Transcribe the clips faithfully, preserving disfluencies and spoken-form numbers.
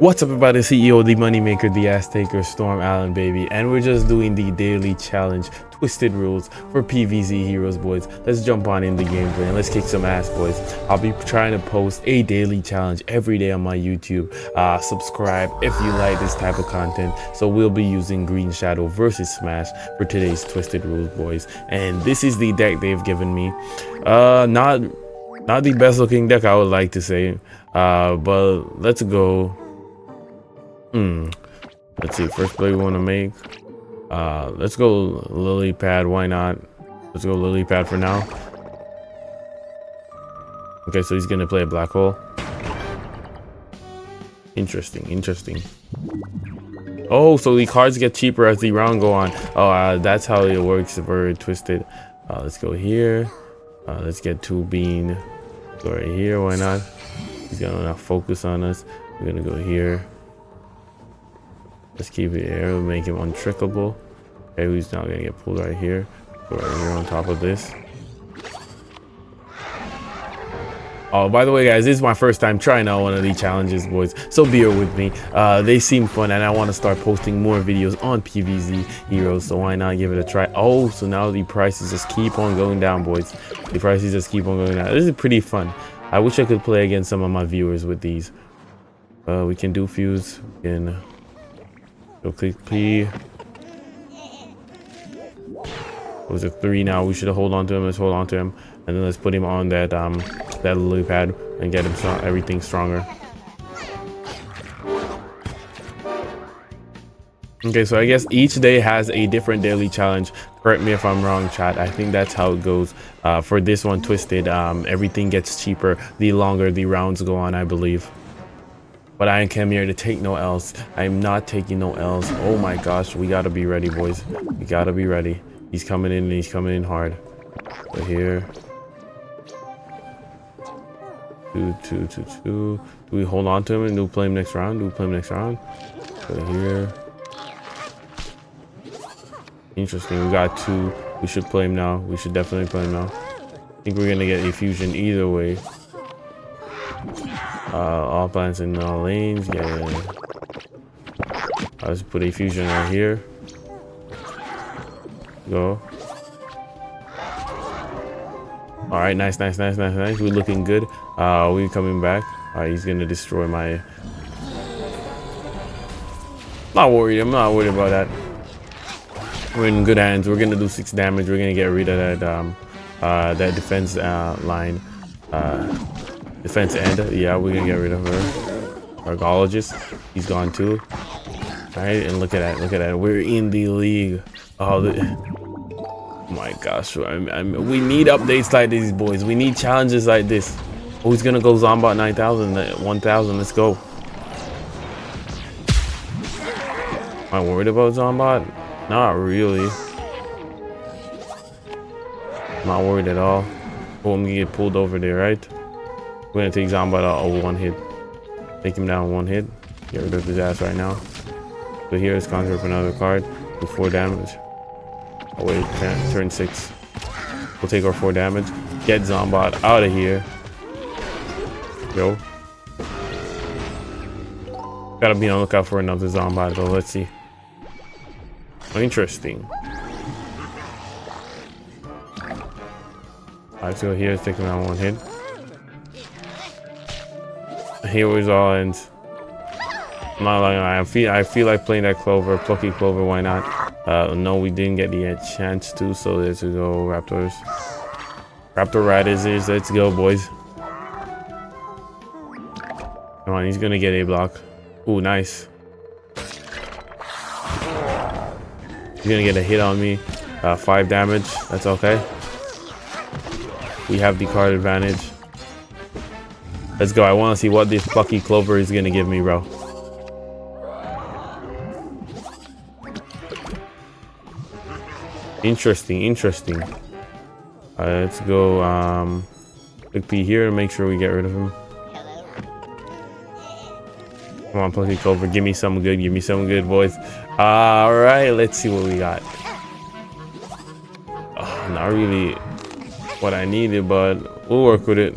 What's up, everybody? It's C E O, the Moneymaker, the Ass Taker, Storm Allen, baby, and we're just doing the daily challenge, Twisted Rules, for P V Z Heroes, boys. Let's jump on in the gameplay and let's kick some ass, boys. I'll be trying to post a daily challenge every day on my YouTube. Uh, subscribe if you like this type of content. So we'll be using Green Shadow versus Smash for today's Twisted Rules, boys. And this is the deck they've given me. Uh, not, not the best looking deck, I would like to say, uh, but let's go. Hmm. Let's see. First play we want to make. Uh, let's go lily pad. Why not? Let's go lily pad for now. Okay, so he's gonna play a black hole. Interesting. Interesting. Oh, so the cards get cheaper as the round go on. Oh, uh, that's how it works. Very twisted. Uh, let's go here. Uh, let's get two bean. Go right here. Why not? He's gonna not focus on us. We're gonna go here. Let's keep it here, make him untrickable. Okay, he's not gonna get pulled right here. Go right here on top of this. Oh, by the way, guys, this is my first time trying out one of these challenges, boys, so bear with me. Uh, they seem fun, and I want to start posting more videos on P V Z Heroes, so why not give it a try? Oh, so now the prices just keep on going down, boys. The prices just keep on going down. This is pretty fun. I wish I could play against some of my viewers with these. Uh, we can do fuse. We can... So click P. It was a three now. We should hold on to him. Let's hold on to him. And then let's put him on that um that lily pad and get him strong, everything stronger. Okay, so I guess each day has a different daily challenge. Correct me if I'm wrong, chat. I think that's how it goes. Uh, for this one, Twisted, um, everything gets cheaper the longer the rounds go on, I believe. But I came here to take no L's. I'm not taking no L's. Oh my gosh, we gotta be ready, boys. We gotta be ready. He's coming in and he's coming in hard. But here. Two, two, two, two. Do we hold on to him and do we play him next round? Do we play him next round? But here. Interesting, we got two. We should play him now. We should definitely play him now. I think we're gonna get a fusion either way. Uh, all plants in all lanes. Yeah, yeah, yeah. I'll just put a fusion right here. Go. All right, nice, nice, nice, nice, nice. We're looking good. Uh, we're coming back. All right, he's gonna destroy my. Not worried. I'm not worried about that. We're in good hands. We're gonna do six damage. We're gonna get rid of that um, uh, that defense uh, line. Uh, Defense end. Yeah, we're gonna get rid of her. Archaeologist. He's gone too. Alright, and look at that. Look at that. We're in the league. Oh, the my gosh. I'm, I'm, we need updates like these, boys. We need challenges like this. Who's gonna go Zombot nine thousand? one thousand. Let's go. Am I worried about Zombot? Not really. Not worried at all. Oh, I'm gonna get pulled over there, right? We're gonna take Zombot out of one hit. Take him down one hit. Get rid of his ass right now. So here is counter with another card. Do four damage. Oh wait, turn, turn six. We'll take our four damage. Get Zombot out of here. Yo. Gotta be on the lookout for another Zombot though. Let's see. Interesting. Alright, so here is taking down one hit. Heroes all ends. I'm not lying. I feel I feel like playing that Clover, Plucky Clover. Why not? Uh, no, we didn't get the chance to. So let's go Raptors, Raptor Riders. Let's go, boys. Come on, he's gonna get a block. Ooh, nice. He's gonna get a hit on me. Uh, five damage. That's okay. We have the card advantage. Let's go. I want to see what this Plucky Clover is going to give me, bro. Interesting. Interesting. Uh, let's go. Um, click P here and make sure we get rid of him. Come on, Plucky Clover. Give me some good. Give me some good, boys. All right. Let's see what we got. Oh, not really what I needed, but we'll work with it.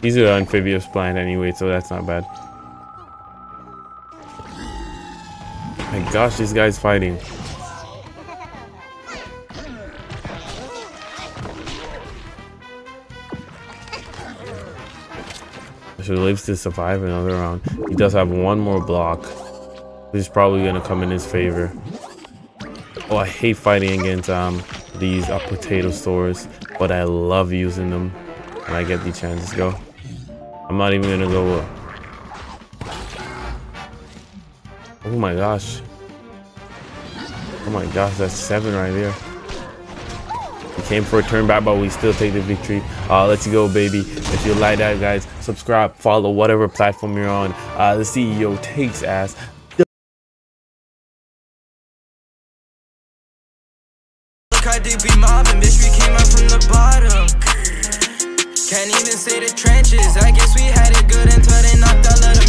These are amphibious blind anyway, so that's not bad. My gosh, these guys fighting. She lives to survive another round. He does have one more block. He's probably gonna come in his favor. Oh, I hate fighting against um these uh, potato stores, but I love using them when I get the chance to go. I'm not even gonna go up. Oh my gosh. Oh my gosh, that's seven right there. We came for a turn back, but we still take the victory. Uh, let's go, baby. If you like that, guys, subscribe, follow, whatever platform you're on. Uh, the C E O takes ass. Look how they be mobbing, bitch, we came up from the bottom. Can't even say the trenches, I guess we had it good until they knocked out.